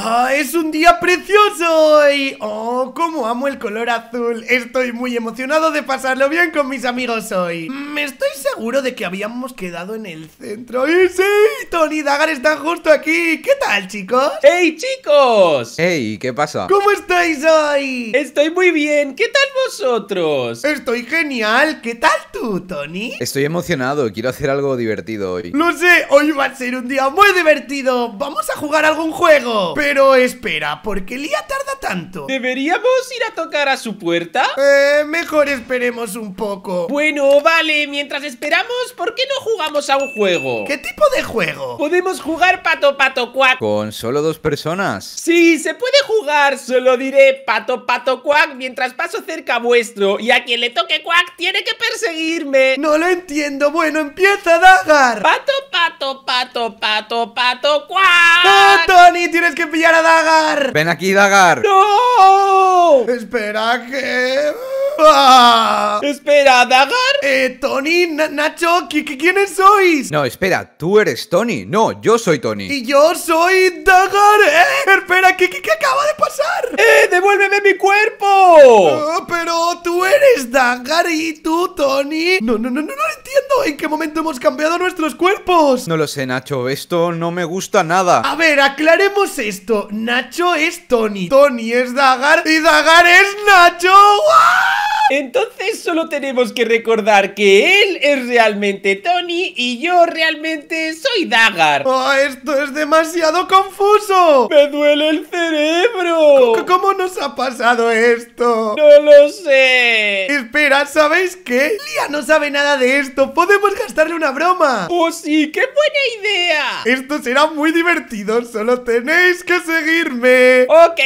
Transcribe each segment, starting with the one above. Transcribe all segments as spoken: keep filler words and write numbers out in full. ¡Ah, es un día precioso hoy! ¡Oh, cómo amo el color azul! Estoy muy emocionado de pasarlo bien con mis amigos hoy. Me estoy seguro de que habíamos quedado en el centro. ¡Y sí! Toni y Dagar están justo aquí. ¿Qué tal, chicos? ¡Hey, chicos! ¡Hey! ¿Qué pasa? ¿Cómo estáis hoy? Estoy muy bien. ¿Qué tal vosotros? Estoy genial. ¿Qué tal tú, Toni? Estoy emocionado. Quiero hacer algo divertido hoy. ¡Lo sé! Hoy va a ser un día muy divertido. ¡Vamos a jugar algún juego! Pero espera, ¿por qué Lia tarda tanto? ¿Deberíamos ir a tocar a su puerta? Eh, mejor esperemos un poco. Bueno, vale, mientras esperamos, ¿por qué no jugamos a un juego? ¿Qué tipo de juego? Podemos jugar pato pato cuac. ¿Con solo dos personas? Sí, se puede jugar, solo diré pato pato cuac mientras paso cerca vuestro. Y a quien le toque cuac tiene que perseguirme. No lo entiendo, bueno, empieza Dagar. Pato pato pato pato pato cuac. ¡Ah, Toni, tienes que pillar a Dagar! ¡Ven aquí, Dagar! ¡No! Espera que... ¡Ah! Espera, Dagar. Eh, Toni, Na Nacho, ¿qu -qu ¿quiénes sois? No, espera, tú eres Toni. No, yo soy Toni. Y yo soy Dagar. Eh, espera, ¿qué, qué, qué acaba de pasar? Eh, devuélveme mi cuerpo. Oh, pero tú eres Dagar y tú, Toni. No, no, no, no, no lo entiendo. ¿En qué momento hemos cambiado nuestros cuerpos? No lo sé, Nacho, esto no me gusta nada. A ver, aclaremos esto. Nacho es Toni, Toni es Dagar y Dagar es Nacho. ¡Ah! Entonces solo tenemos que recordar que él es realmente Toni y yo realmente soy Dagar. Oh, esto es demasiado confuso. Me duele el cerebro. ¿Cómo, cómo nos ha pasado esto? No lo sé. Espera, ¿sabéis qué? Lia no sabe nada de esto. Podemos gastarle una broma. Oh sí, qué buena idea. Esto será muy divertido. Solo tenéis que seguirme. Ok.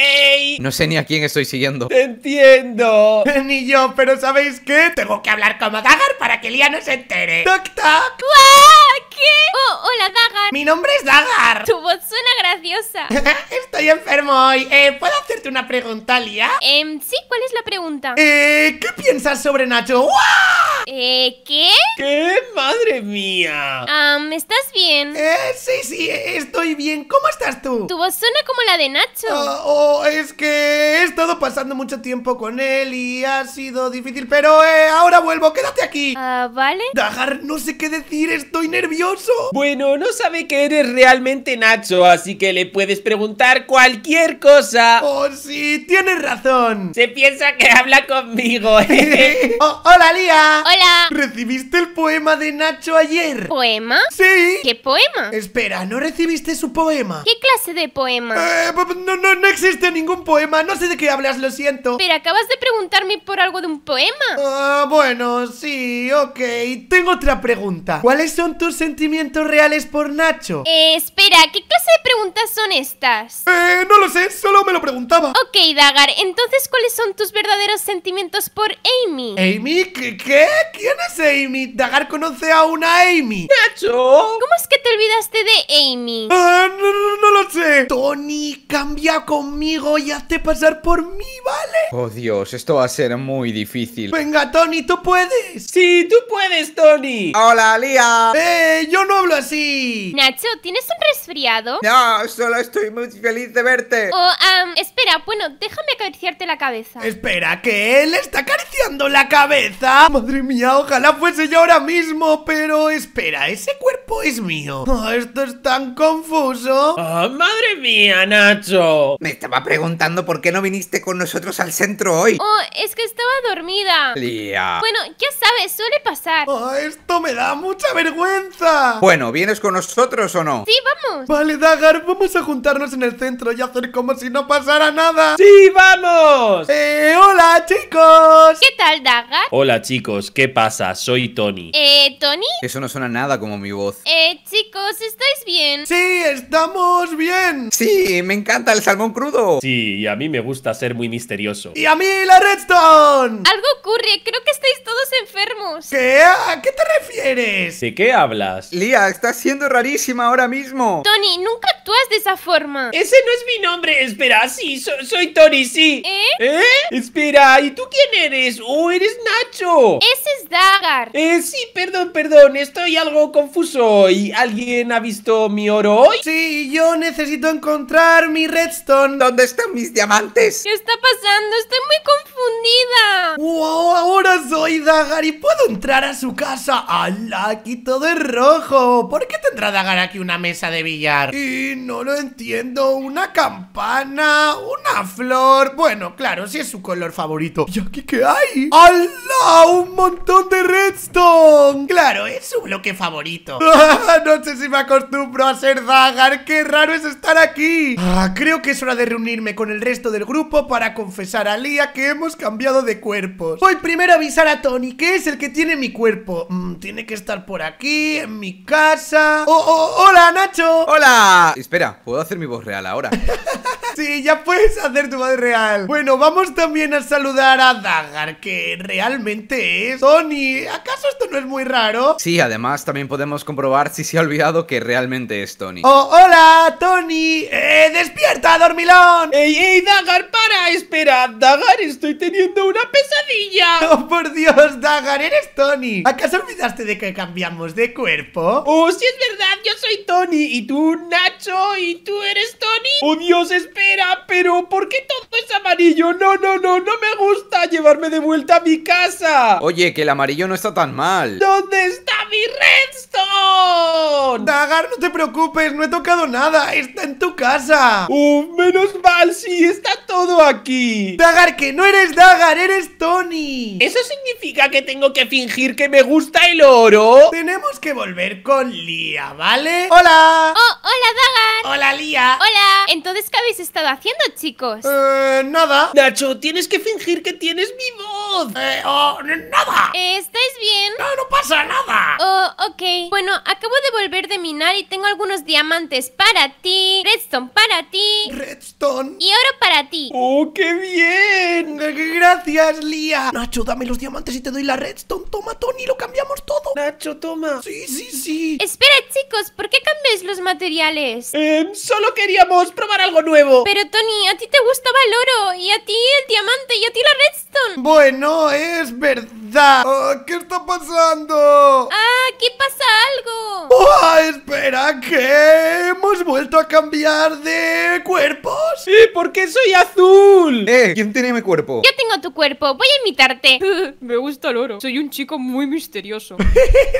No sé ni a quién estoy siguiendo. Te entiendo. Ni yo. Pero ¿sabéis qué? Tengo que hablar como Dagar para que Lia no se entere. ¡Toc, toc! ¿Qué? Oh, hola, Dagar. Mi nombre es Dagar. Tu voz suena graciosa. Estoy enfermo hoy. Eh, ¿puedo hacerte una pregunta, Lia? Eh, sí, ¿cuál es la pregunta? Eh, ¿qué piensas sobre Nacho? ¡Guau! Eh, ¿qué? ¿Qué? ¡Madre mía! Um, ¿estás bien? Eh, sí, sí, estoy bien. ¿Cómo estás tú? Tu voz suena como la de Nacho. Oh, oh, es que he estado pasando mucho tiempo con él y ha sido difícil, pero eh, ahora vuelvo. Quédate aquí. Ah, uh, ¿vale? Dagar, no sé qué decir. Estoy nervioso. Bueno, no sabe que eres realmente Nacho, así que le puedes preguntar cualquier cosa. Oh, sí, tienes razón. Se piensa que habla conmigo. Oh, hola, Lia. Hola. ¿Recibiste el poema de Nacho ayer? ¿Poema? Sí. ¿Qué poema? Espera, ¿no recibiste su poema? ¿Qué clase de poema? Eh, no, no, no existe ningún poema. No sé de qué hablas, lo siento. Pero acabas de preguntarme por algo de un poema. Ah, uh, bueno, sí, ok. Tengo otra pregunta. ¿Cuáles son tus sentimientos reales por Nacho? Eh, espera, ¿qué clase de preguntas son estas? Eh, no lo sé, solo me lo preguntaba. Ok, Dagar, entonces, ¿cuáles son tus verdaderos sentimientos por Amy? ¿Amy? ¿Qué? ¿Qué? ¿Quién es Amy? Dagar conoce a una Amy. ¡Nacho! ¿Cómo es que te olvidaste de Amy? Ah, no, no, no lo sé. Toni, cambia conmigo y hazte pasar por mí, ¿vale? Oh, Dios, esto va a ser muy difícil. Venga, Toni, ¿tú puedes? Sí, tú puedes, Toni. Hola, Lia. Eh, yo no hablo así. Nacho, ¿tienes un resfriado? No, solo estoy muy feliz de verte. Oh, um, espera, bueno, déjame acariciarte la cabeza. Espera, ¿que él está acariciando la cabeza? Madre mía. Ojalá fuese yo ahora mismo, pero espera, ese cuerpo es mío. Oh, esto es tan confuso. Oh, madre mía, Nacho. Me estaba preguntando por qué no viniste con nosotros al centro hoy. Oh, es que estaba dormida. Lia. Bueno, ya sabes, suele pasar. Oh, esto me da mucha vergüenza. Bueno, ¿vienes con nosotros o no? Sí, vamos. Vale, Dagar, vamos a juntarnos en el centro y hacer como si no pasara nada. Sí, vamos. Eh, hola, chicos. ¿Qué tal, Dagar? Hola, chicos, ¿qué ¿Qué pasa? Soy Toni. Eh, ¿Toni? Eso no suena nada como mi voz. Eh, chicos, ¿estáis bien? Sí, estamos bien. Sí, me encanta el salmón crudo. Sí, y a mí me gusta ser muy misterioso. Y a mí la redstone. Algo ocurre, creo que estáis todos enfermos. ¿Qué? ¿A qué te refieres? ¿De qué hablas? Lia, estás siendo rarísima ahora mismo. Toni, nunca actúas de esa forma. Ese no es mi nombre, espera, sí, soy So, soy Toni, sí. ¿Eh? ¿Eh? Espera, ¿y tú quién eres? ¡Oh, eres Nacho! Ese es Dagar. Eh, sí, perdón, perdón, estoy algo confuso. ¿Y alguien ha visto mi oro hoy? Sí, yo necesito encontrar mi redstone. ¿Dónde están mis diamantes? ¿Qué está pasando? Estoy muy confundida. ¡Wow! Ahora soy Dagar y puedo entrar a su casa. ¡Hala! Aquí todo es rojo. ¿Por qué tendrá Dagar aquí una mesa de billar? Y no lo entiendo. Una campana, una flor. Bueno, claro, si sí es su color favorito. ¿Y aquí qué hay? ¡Hala! ¡Un montón de redstone! Claro, es su bloque favorito. No sé si me acostumbro a ser Dagar. ¡Qué raro es estar aquí! Ah, creo que es hora de reunirme con el resto del grupo para confesar a Lia que hemos cambiado de cuerpos. Voy primero a avisar a Toni, que es el que tiene mi cuerpo. Mm, tiene que estar por aquí, en mi casa. ¡Oh, oh, hola, Nacho! ¡Hola! Espera, ¿puedo hacer mi voz real ahora? Sí, ya puedes hacer tu voz real. Bueno, vamos también a saludar a Dagar, que realmente es Toni. ¿Acaso esto no es muy raro? Sí, además también podemos comprobar si se ha olvidado que realmente es Toni. ¡Oh, hola, Toni! ¡Eh, despierta, dormilón! ¡Ey, ey, Dagar, para! Espera, Dagar, estoy teniendo una pesadilla. ¡Oh, por Dios, Dagar, eres Toni! ¿Acaso olvidaste de que cambiamos de cuerpo? ¡Oh, sí es verdad! Yo soy Toni, y tú, Nacho, y tú eres Toni. ¡Oh, Dios, espera! Espera, pero ¿por qué todo es amarillo? No, no, no, no me gusta llevarme de vuelta a mi casa. Oye, que el amarillo no está tan mal. ¿Dónde está mi redstone? Dagar, no te preocupes, no he tocado nada, está en tu casa. Uh, menos mal, sí, está todo aquí. Dagar, que no eres Dagar, eres Toni. ¿Eso significa que tengo que fingir que me gusta el oro? Tenemos que volver con Lia, ¿vale? ¡Hola! Oh, hola, Dagar. Hola, Lia. Hola. Entonces, ¿qué habéis estado haciendo, chicos? Eh, nada. Nacho, tienes que fingir que tienes mi voz. Eh, oh, nada. ¿Estáis bien? No, no pasa nada. Oh, ok. Bueno, acabo de volver de minar y tengo algunos diamantes para ti. Redstone para ti. Redstone. Y oro para ti. Oh, qué bien. Gracias, Lia. Nacho, dame los diamantes y te doy la redstone. Toma, Toni, lo cambiamos todo. Nacho, toma. Sí, sí, sí. Espera, chicos, ¿por qué cambiáis los materiales? Eh, solo queríamos probar algo nuevo. Pero Toni, a ti te gustaba el oro, y a ti el diamante, y a ti la redstone. Bueno, es verdad. Oh, ¿qué está pasando? Ah, aquí pasa algo. Oh, espera, ¿qué? ¿Hemos vuelto a cambiar de cuerpos? Sí, porque soy azul. Eh, ¿quién tiene mi cuerpo? Yo tengo tu cuerpo, voy a imitarte. Me gusta el oro, soy un chico muy misterioso.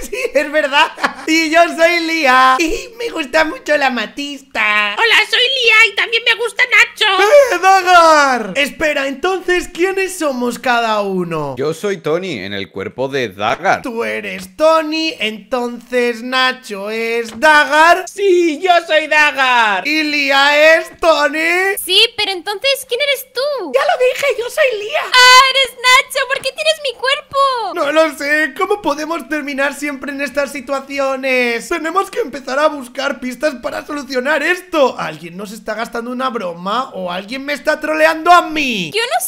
Sí, es verdad. Y yo soy Lia, y me gusta mucho la matista. Hola, soy Lia y también me gusta Nacho. ¡Eh, Dagar! Espera, entonces, ¿quiénes somos cada uno? Yo soy Toni, en el cuerpo de Dagar. Tú eres Toni, entonces Nacho es Dagar. Sí, yo soy Dagar. ¿Y Lia es Toni? Sí, pero entonces, ¿quién eres tú? Ya lo dije, yo soy Lia. Ah, eres Nacho, ¿por qué tienes mi cuerpo? No lo sé, ¿cómo podemos terminar siempre en estas situaciones? Tenemos que empezar a buscar pistas para solucionar esto. ¿Alguien nos está gastando una broma o alguien me está troleando a mí? ¡Yo no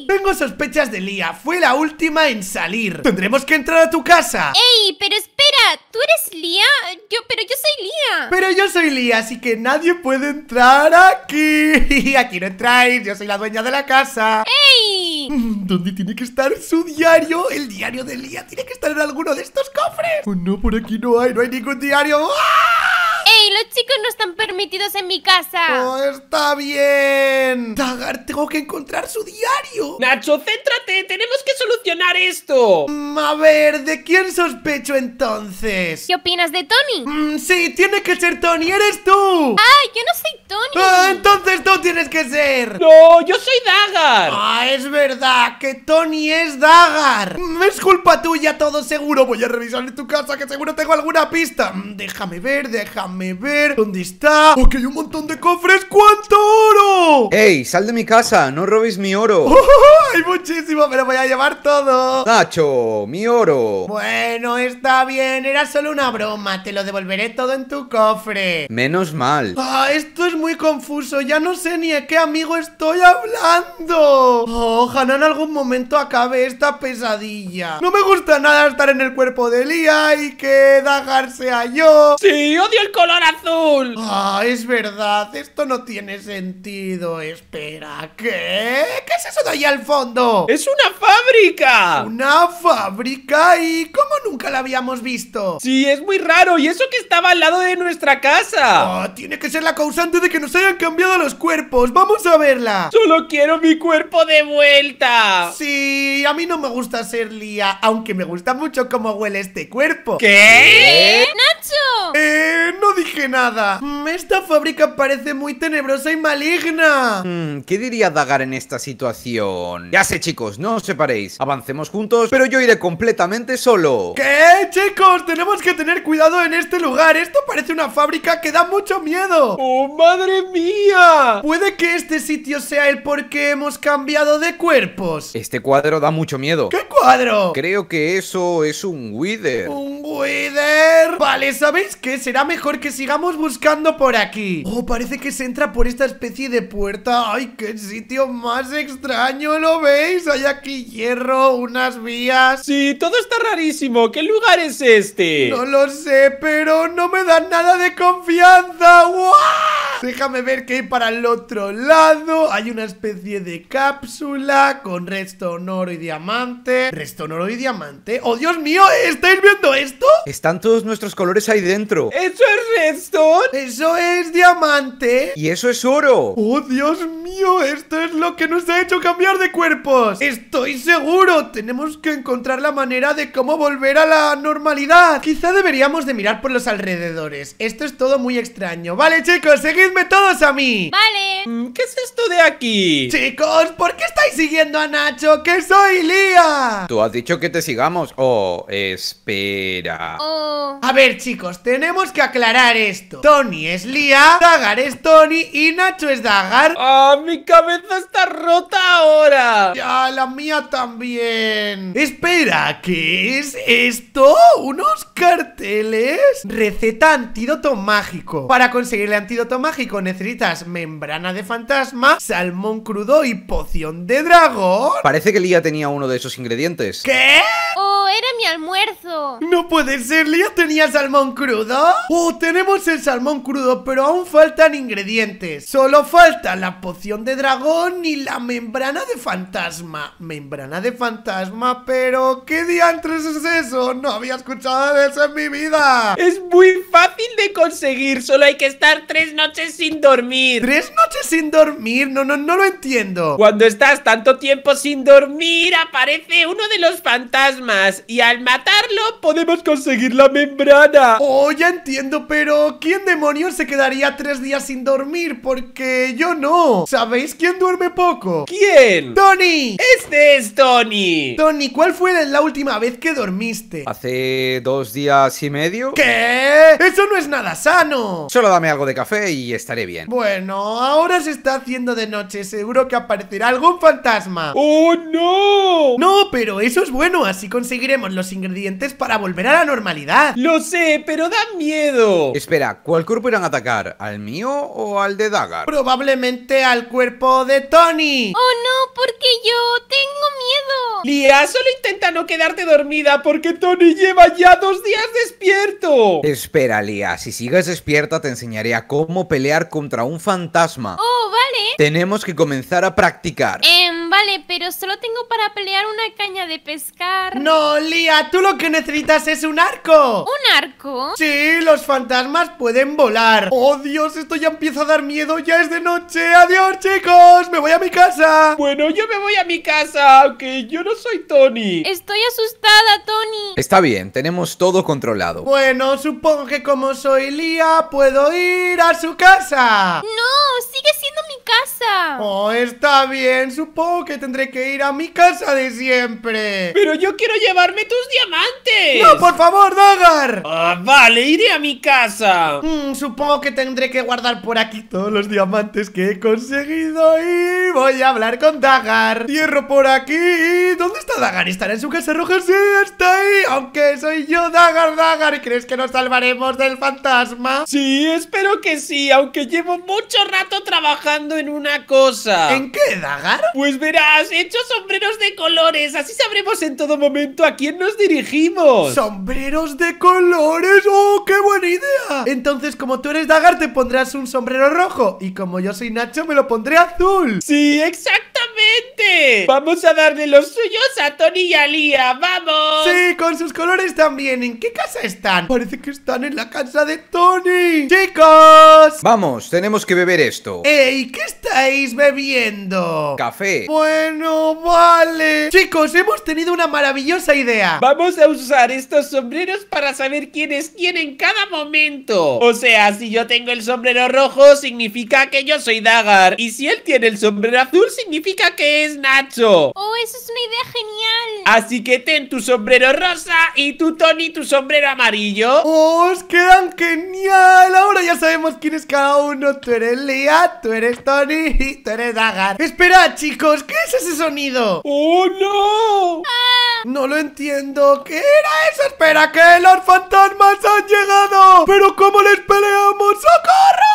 soy! Tengo sospechas de Lia, fue la última en salir. Tendremos que entrar a tu casa. ¡Ey! Pero espera, ¿tú eres Lia? Yo, pero yo soy Lia. Pero yo soy Lia, así que nadie puede entrar aquí. Aquí no entráis, yo soy la dueña de la casa. ¡Ey! ¿Dónde tiene que estar su diario? El diario de Lia tiene que estar en alguno de estos cofres. Oh no, por aquí no hay, no hay ningún diario. ¡Ah! ¡Ey! Los chicos no están permitidos en mi casa. ¡Oh, está bien! Dagar, tengo que encontrar su diario. Nacho, céntrate, tenemos que solucionar esto. Mm, a ver, ¿de quién sospecho entonces? ¿Qué opinas de Toni? Mm, sí, tiene que ser Toni, eres tú. ¡Ah, yo no soy Toni! Ah, entonces tú tienes que ser. No, yo soy Dagar. Ah, es verdad, que Toni es Dagar. Mm, es culpa tuya todo seguro. Voy a revisar en tu casa que seguro tengo alguna pista. Mm, déjame ver, déjame Déjame ver, ¿dónde está? ¡Oh, que hay un montón de cofres! ¡Cuánto oro! ¡Ey, sal de mi casa! ¡No robes mi oro! Oh, oh, oh, ¡hay muchísimo! ¡Me lo voy a llevar todo! ¡Nacho, mi oro! Bueno, está bien, era solo una broma. Te lo devolveré todo en tu cofre. Menos mal. ¡Ah, oh, esto es muy confuso! Ya no sé ni a qué amigo estoy hablando. Oh, ojalá en algún momento acabe esta pesadilla. No me gusta nada estar en el cuerpo de Lia y que Dagar sea yo. ¡Sí, odio el color azul! Ah, es verdad, esto no tiene sentido. fondo. Espera, ¿qué? ¿Qué es eso de ahí al fondo? ¡Es una fábrica! ¿Una fábrica? ¿Y cómo nunca la habíamos visto? Sí, es muy raro. ¿Y eso que estaba al lado de nuestra casa? Oh, tiene que ser la causante de que nos hayan cambiado los cuerpos. ¡Vamos a verla! ¡Solo quiero mi cuerpo de vuelta! Sí, a mí no me gusta ser Lia, aunque me gusta mucho cómo huele este cuerpo. ¿Qué? ¡Nacho! Eh, no dije nada. Esta fábrica parece muy tenebrosa y maligna. Mm, ¿Qué diría Dagar en esta situación? Ya sé, chicos, no os separéis. Avancemos juntos, pero yo iré completamente solo. ¿Qué, chicos? Tenemos que tener cuidado en este lugar. Esto parece una fábrica que da mucho miedo. ¡Oh, madre mía! Puede que este sitio sea el por qué hemos cambiado de cuerpos. Este cuadro da mucho miedo. ¿Qué cuadro? Creo que eso es un wither. ¿Un wither? Vale, ¿sabéis qué? Será mejor que sigamos buscando por aquí. Oh, parece que se entra por esta especie de puerta. Ay, qué sitio más extraño, ¿lo veis? Hay aquí hierro, unas vías. Sí, todo está rarísimo. ¿Qué lugar es este? No lo sé, pero no me dan nada de confianza. ¡Wow! Déjame ver qué hay para el otro lado. Hay una especie de cápsula con resto en oro y diamante. Resto en oro y diamante. ¡Oh, Dios mío! ¿Estáis viendo esto? Están todos nuestros colores ahí dentro. ¿Eso es redstone? Eso es diamante. Y eso es oro. ¡Oh, Dios mío! Esto es lo que nos ha hecho cambiar de cuerpos. Estoy seguro. Tenemos que encontrar la manera de cómo volver a la normalidad. Quizá deberíamos de mirar por los alrededores. Esto es todo muy extraño. Vale, chicos, seguidme todos a mí. Vale. ¿Qué es esto de aquí? Chicos, ¿por qué estáis siguiendo a Nacho? ¡Que soy Lia! Tú has dicho que te sigamos. Oh, espera. Oh. A ver, chicos, tenemos que aclarar esto. Toni es Lia, Dagar es Toni y Nacho es Dagar. ¡Ah, oh, mi cabeza está rota ahora! Ya, la mía también. Espera, ¿qué es esto? ¿Unos carteles? Receta antídoto mágico. Para conseguir el antídoto mágico necesitas membrana de fantasma, salmón crudo y poción de dragón. Parece que Lia tenía uno de esos ingredientes. ¿Qué? Oh, era mi almuerzo. No puede ser, Lia tenía salmón crudo. Oh, tenemos el salmón crudo, pero aún faltan ingredientes. Solo falta la poción de dragón y la membrana de fantasma. Membrana de fantasma, pero ¿qué diantres es eso? No había escuchado de eso en mi vida. Es muy fácil de conseguir, solo hay que estar tres noches sin dormir. ¿Tres noches sin dormir? No, no, no lo entiendo. Cuando estás tanto tiempo sin dormir, aparece uno de los fantasmas y al matarlo podemos conseguir la membrana. Oh, ya entiendo, pero ¿quién demonios se quedaría tres días sin dormir? Porque yo no. ¿Sabéis quién duerme poco? ¿Quién? ¡Toni! ¡Este es Toni! Toni, ¿cuál fue la última vez que dormiste? Hace dos días y medio. ¿Qué? ¡Eso no es nada sano! Solo dame algo de café y estaré bien. Bueno, ahora se está haciendo de noche. Seguro que aparecerá algún fantasma. ¡Oh, no! No, pero eso es bueno. Así conseguiremos los ingredientes para volver a la normalidad. Lo sé, pero da miedo. Espera, ¿cuál cuerpo irán a atacar? ¿Al mío o al de Dagar? Probablemente al cuerpo de Toni. ¡Oh, no! Porque yo tengo miedo. Lia, solo intenta no quedarte dormida porque Toni lleva ya dos días despierto. Espera, Lia. Si sigues despierta te enseñaré a cómo pelear contra un fantasma. ¡Oh, vale! Tenemos que comenzar a practicar. Eh, vale, pero solo tengo para pelear una caña de pescar. No, Lia, tú lo que necesitas es un arco. ¿Un arco? Sí, los fantasmas pueden volar. ¡Oh, Dios! Esto ya empieza a dar miedo. Ya es de noche. ¡Adiós, chicos! ¡Me voy a mi casa! Bueno, yo me voy a mi casa, aunque yo no soy Toni. Estoy asustada, Toni. Está bien, tenemos todo controlado. Bueno, supongo que como soy Lia, puedo ir a su casa. No, sigue siendo mi casa. Oh, está bien, supongo que tendré que ir a mi casa de siempre. Pero yo quiero llevarme tus diamantes. No, por favor, Dagar. Ah, vale, iré a mi casa. Mm, supongo que tendré que guardar por aquí todos los diamantes que he conseguido y voy a hablar con Dagar. Cierro por aquí. ¿Dónde está Dagar? ¿Estará en su casa roja? Sí, está ahí. Aunque soy yo, Dagar, Dagar. ¿Crees que nos salvaremos del fantasma? Sí, espero que sí, aunque llevo mucho rato trabajando en una cosa. cosa. ¿En qué, Dagar? Pues verás, he hecho sombreros de colores. Así sabremos en todo momento a quién nos dirigimos. ¿Sombreros de colores? ¡Oh, qué buena idea! Entonces, como tú eres Dagar, te pondrás un sombrero rojo. Y como yo soy Nacho, me lo pondré azul. Sí, exactamente. Vamos a darle los suyos a Toni y a Lia. ¡Vamos! Sí, con sus colores también. ¿En qué casa están? Parece que están en la casa de Toni. ¡Chicos! Vamos, tenemos que beber esto. ¡Ey! ¿Qué estáis bebiendo? Café. Bueno, vale. Chicos, hemos tenido una maravillosa idea. Vamos a usar estos sombreros para saber quién es quién en cada momento. O sea, si yo tengo el sombrero rojo, significa que yo soy Dagar. Y si él tiene el sombrero azul, significa que es Nacho. Oh, eso es una idea genial. Así que ten tu sombrero rosa y tú, Toni, tu sombrero amarillo. ¡Oh, os quedan genial! Ahora ya sabemos quién es cada uno. Tú eres Lia, tú eres Toni y tú eres Dagar. Esperad, chicos, ¿qué es ese sonido? ¡Oh, no! Ah. No lo entiendo. ¿Qué era eso? Espera, que los fantasmas han llegado. ¿Pero cómo les peleamos? ¡Socorro!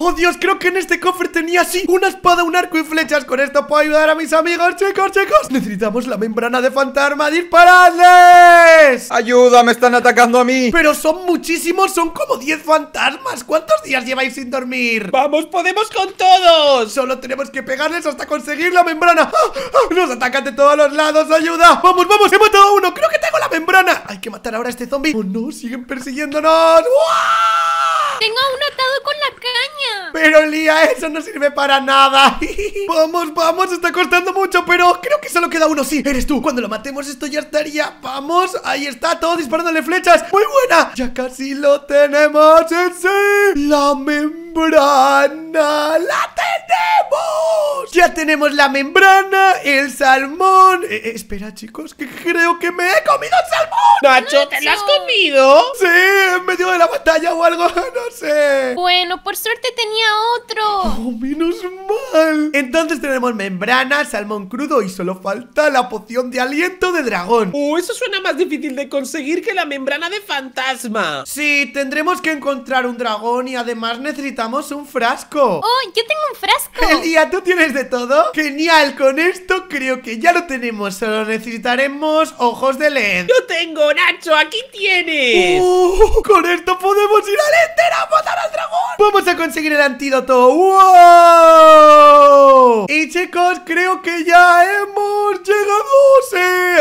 ¡Oh, Dios! Creo que en este cofre tenía así una espada, un arco y flechas. Con esto puedo ayudar a mis amigos, chicos, chicos. Necesitamos la membrana de fantasma. ¡Disparadles! ¡Ayuda! Me están atacando a mí. Pero son muchísimos. Son como diez fantasmas. ¿Cuántos días lleváis sin dormir? ¡Vamos! ¡Podemos con todos! Solo tenemos que pegarles hasta conseguir la membrana. ¡Ah! ¡Ah! ¡Nos atacan de todos los lados! ¡Ayuda! ¡Vamos, vamos! ¡He matado a uno! ¡Creo que tengo la membrana! ¡Hay que matar ahora a este zombie! ¡Oh, no! ¡Siguen persiguiéndonos! ¡Uah! Tengo a uno atado con la caña. Pero Lia, eso no sirve para nada. Vamos, vamos, está costando mucho. Pero creo que solo queda uno, sí, eres tú. Cuando lo matemos esto ya estaría. Vamos, ahí está, todo disparándole flechas. Muy buena, ya casi lo tenemos. ¡Sí! La membrana, la tenemos. Ya tenemos la membrana, el salmón. eh, Espera, chicos, que creo que me he comido el salmón. Nacho, ¿te lo has comido? Sí, en medio de la batalla o algo. No, sí. Bueno, por suerte tenía otro. Oh, menos mal. Entonces tenemos membrana, salmón crudo y solo falta la poción de aliento de dragón. Oh, eso suena más difícil de conseguir que la membrana de fantasma. Sí, tendremos que encontrar un dragón y además necesitamos un frasco. Oh, yo tengo un frasco. Elia, ¿tú tienes de todo? Genial, con esto creo que ya lo tenemos. Solo necesitaremos ojos de led. Yo tengo, Nacho, aquí tienes. Oh, con esto podemos ir al enter. ¡A matar al dragón! ¡Vamos a conseguir el antídoto! ¡Wow! Y chicos, creo que ya hemos llegado. ¡Sí!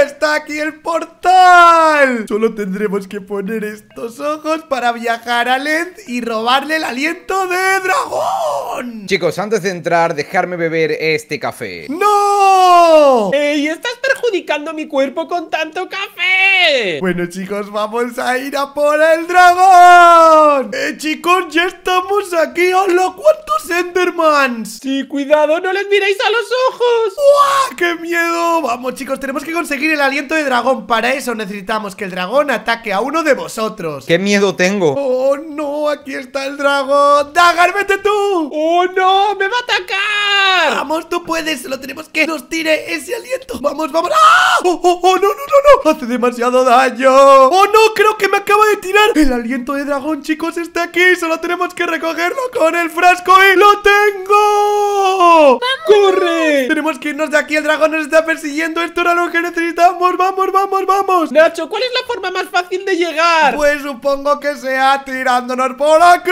¡Está aquí el portal! Solo tendremos que poner estos ojos para viajar a Led y robarle el aliento de dragón. Chicos, antes de entrar, dejarme beber este café. ¡No! ¡Ey! ¡Estás perjudicando mi cuerpo con tanto café! Bueno, chicos, vamos a ir a por el dragón. Eh, chicos, ya estamos aquí. ¡Hola! ¿Cuántos Endermans? Sí, cuidado, no les miréis a los ojos. ¡Uah! ¡Qué miedo! Vamos, chicos, tenemos que conseguir el aliento de dragón. Para eso necesitamos que el dragón ataque a uno de vosotros. ¡Qué miedo tengo! ¡Oh, no! Aquí está el dragón. ¡Dagar, vete tú! ¡Oh, no! ¡Me va a atacar! ¡Vamos, tú puedes! Solo tenemos que nos tire ese aliento. ¡Vamos, vamos! ¡Ah! ¡Oh, oh, oh! ¡No, no, no, no! ¡Hace demasiado daño! ¡Oh, no! Creo que me acaba de tirar. El aliento de dragón, chicos, está aquí, solo tenemos que recogerlo con el frasco y ¡lo tengo! ¡Vamos! ¡Corre! Tenemos que irnos de aquí, el dragón nos está persiguiendo. Esto era lo que necesitamos, vamos, vamos, vamos. Nacho, ¿cuál es la forma más fácil de llegar? Pues supongo que sea tirándonos por aquí.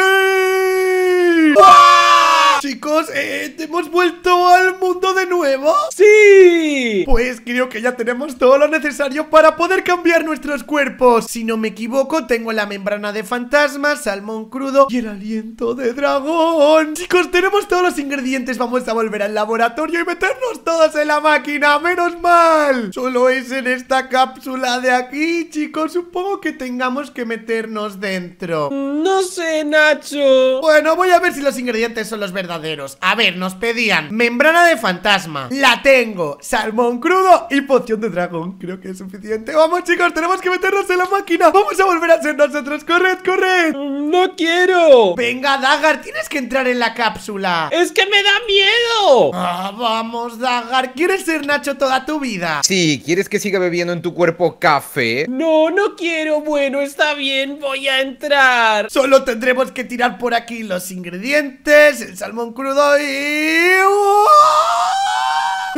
¡Ah! Chicos, eh, ¿hemos vuelto al mundo de nuevo? ¡Sí! Pues creo que ya tenemos todo lo necesario para poder cambiar nuestros cuerpos. Si no me equivoco, tengo la membrana de fantasma, salmón crudo y el aliento de dragón. Chicos, tenemos todos los ingredientes. Vamos a volver al laboratorio y meternos todos en la máquina, menos mal. Solo es en esta cápsula de aquí, chicos. Supongo que tengamos que meternos dentro. No sé, Nacho. Bueno, voy a ver si los ingredientes son los verdaderos. A ver, nos pedían membrana de fantasma, la tengo, salmón crudo y poción de dragón. Creo que es suficiente. Vamos, chicos, tenemos que meternos en la máquina. Vamos a volver a ser nosotros. Corred, corred. No quiero. Venga, Dagar, tienes que entrar en la cápsula. Es que me da miedo. Ah, vamos, Dagar. ¿Quieres ser Nacho toda tu vida? Sí, ¿quieres que siga bebiendo en tu cuerpo café? No, no quiero. Bueno, está bien, voy a entrar. Solo tendremos que tirar por aquí los ingredientes, el salmón crudo y...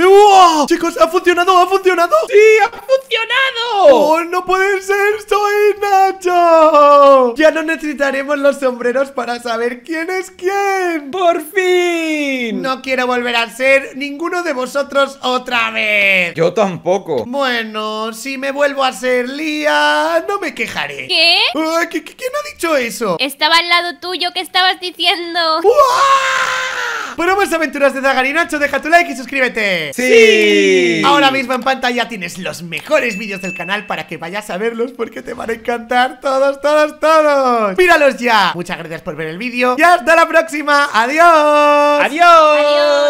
¡Wow! Chicos, ¿ha funcionado? ¿Ha funcionado? ¡Sí, ha funcionado! ¡Oh, no puede ser! ¡Soy Nacho! Ya no necesitaremos los sombreros para saber quién es quién. ¡Por fin! No quiero volver a ser ninguno de vosotros otra vez. Yo tampoco. Bueno, si me vuelvo a ser Lia, no me quejaré. ¿Qué? Uh, ¿qu- qu- ¿Quién ha dicho eso? Estaba al lado tuyo, ¿qué estabas diciendo? ¡Uah! Bueno, más aventuras de Dagar y Nacho, deja tu like y suscríbete. ¡Sí! Ahora mismo en pantalla tienes los mejores vídeos del canal para que vayas a verlos, porque te van a encantar todos, todos, todos. ¡Míralos ya! Muchas gracias por ver el vídeo y hasta la próxima. ¡Adiós! ¡Adiós! ¡Adiós!